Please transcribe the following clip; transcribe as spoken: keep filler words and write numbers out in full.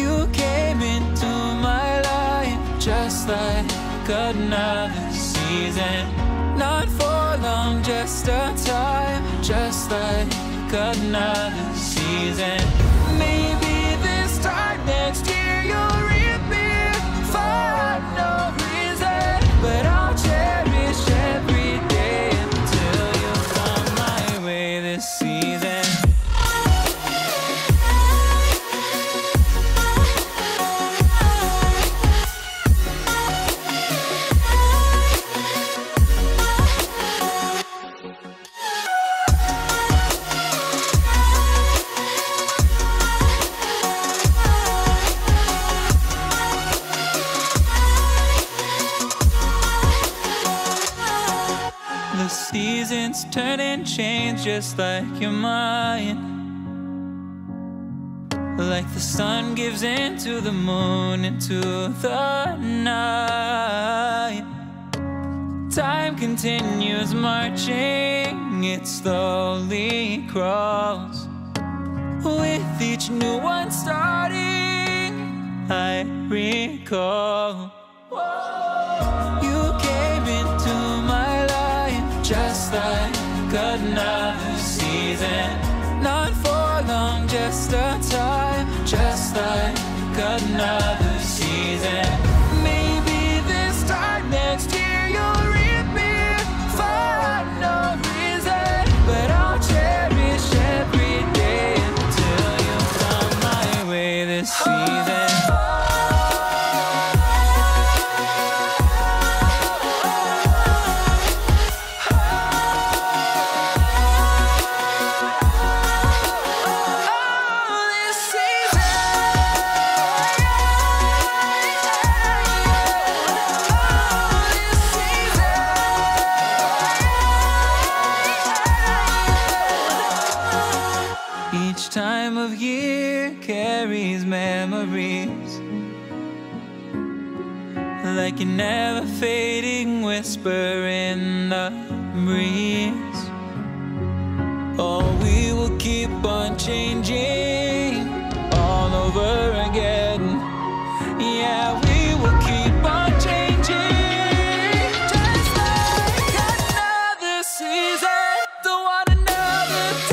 You came into my life just like another season. Not for long, just a time, just like another season. Maybe this time next year you'll reappear for no reason, but I'll cherish every day until you find my way this season. The seasons turn and change just like your mind. Like the sun gives into the moon, into the night. Time continues marching, it slowly crawls. With each new one starting, I recall. Just like another season. Not for long, just a time, just like another season. Maybe this time next year you'll reappear for no reason, but I'll cherish every day until you find my way this season. Each time of year carries memories, like an ever-fading whisper in the breeze. Oh, we will keep on changing all over again. Yeah, we will keep on changing, just like another season, the one another time.